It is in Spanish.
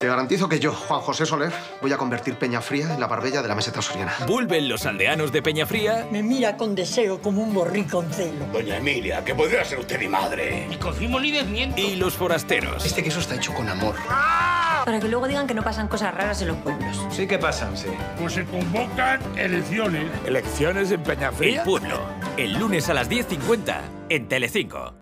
Te garantizo que yo, Juan José Soler, voy a convertir Peña Fría en la Barbella de la meseta soriana. Vuelven los aldeanos de Peña Fría. Me mira con deseo como un borriconcelo. Doña Emilia, que podría ser usted mi madre. Ni confirmo ni desmiento. Y los forasteros. Este queso está hecho con amor. ¡Ah! Para que luego digan que no pasan cosas raras en los pueblos. Sí que pasan, sí. Pues se convocan elecciones. ¿Elecciones en Peña Fría? El Pueblo, el lunes a las 10:50 en Telecinco.